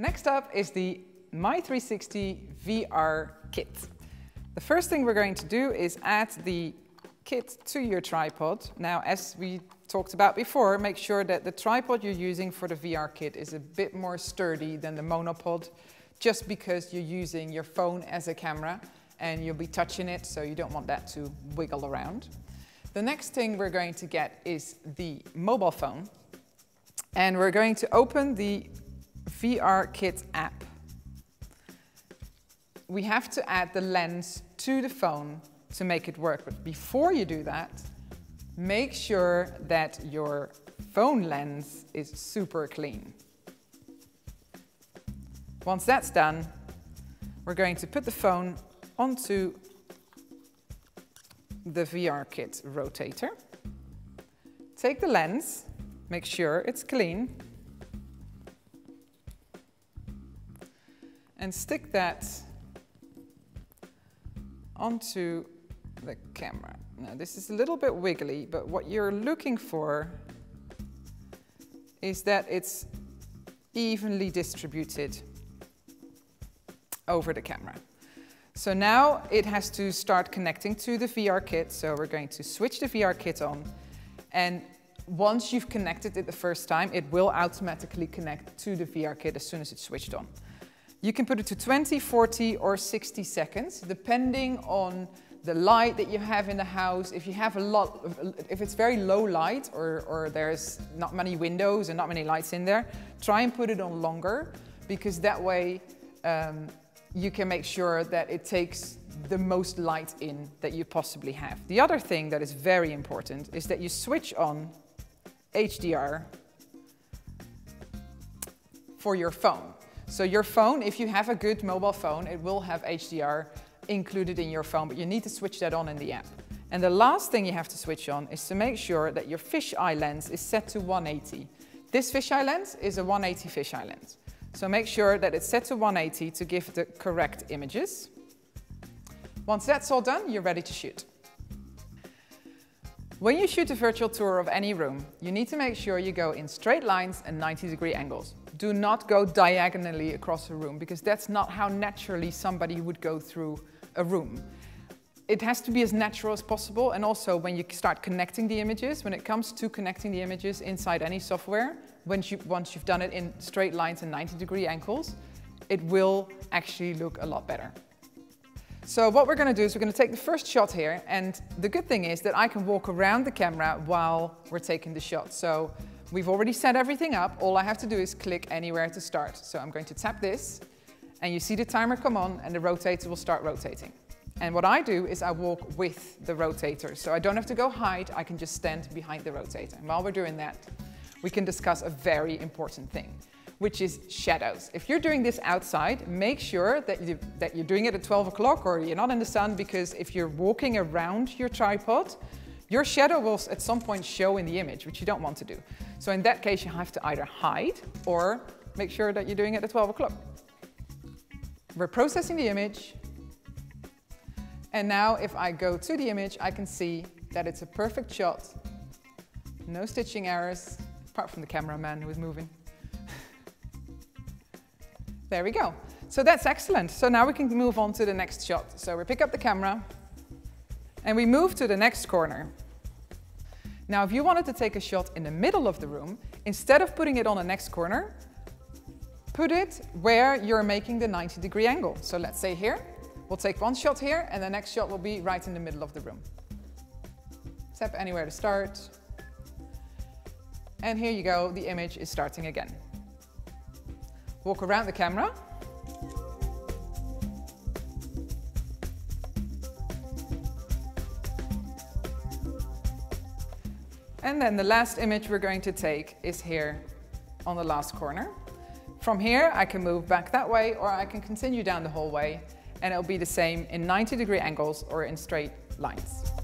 Next up is the My360 VR Kit. The first thing we're going to do is add the kit to your tripod. Now, as we talked about before, make sure that the tripod you're using for the VR kit is a bit more sturdy than the monopod, just because you're using your phone as a camera and you'll be touching it, so you don't want that to wiggle around. The next thing we're going to get is the mobile phone, and we're going to open the VR Kit app. We have to add the lens to the phone to make it work, but before you do that, make sure that your phone lens is super clean. Once that's done, we're going to put the phone onto the VR Kit rotator. Take the lens, make sure it's clean, and stick that onto the camera. Now, this is a little bit wiggly, but what you're looking for is that it's evenly distributed over the camera. So now it has to start connecting to the VR kit. So we're going to switch the VR kit on. And once you've connected it the first time, it will automatically connect to the VR kit as soon as it's switched on. You can put it to 20, 40, or 60 seconds, depending on the light that you have in the house. If you have if it's very low light or there's not many windows and not many lights in there, try and put it on longer, because that way you can make sure that it takes the most light in that you possibly have. The other thing that is very important is that you switch on HDR for your phone. So your phone, if you have a good mobile phone, it will have HDR included in your phone, but you need to switch that on in the app. And the last thing you have to switch on is to make sure that your fisheye lens is set to 180. This fisheye lens is a 180 fisheye lens. So make sure that it's set to 180 to give the correct images. Once that's all done, you're ready to shoot. When you shoot a virtual tour of any room, you need to make sure you go in straight lines and 90-degree angles. Do not go diagonally across a room, because that's not how naturally somebody would go through a room. It has to be as natural as possible, and also when you start connecting the images, when it comes to connecting the images inside any software, once you've done it in straight lines and 90-degree angles, it will actually look a lot better. So what we're going to do is we're going to take the first shot here, and the good thing is that I can walk around the camera while we're taking the shot. So we've already set everything up. All I have to do is click anywhere to start. So I'm going to tap this, and you see the timer come on, and the rotator will start rotating. And what I do is I walk with the rotator. So I don't have to go hide, I can just stand behind the rotator. And while we're doing that, we can discuss a very important thing, which is shadows. If you're doing this outside, make sure that you're doing it at 12 o'clock or you're not in the sun, because if you're walking around your tripod, your shadow will at some point show in the image, which you don't want to do. So in that case, you have to either hide or make sure that you're doing it at 12 o'clock. We're processing the image. And now if I go to the image, I can see that it's a perfect shot. No stitching errors, apart from the cameraman who was moving. There we go. So that's excellent. So now we can move on to the next shot. So we pick up the camera and we move to the next corner. Now, if you wanted to take a shot in the middle of the room, instead of putting it on the next corner, put it where you're making the 90-degree angle. So let's say here, we'll take one shot here and the next shot will be right in the middle of the room. Tap anywhere to start. And here you go, the image is starting again. Walk around the camera. And then the last image we're going to take is here on the last corner. From here, I can move back that way, or I can continue down the hallway, and it'll be the same in 90-degree angles or in straight lines.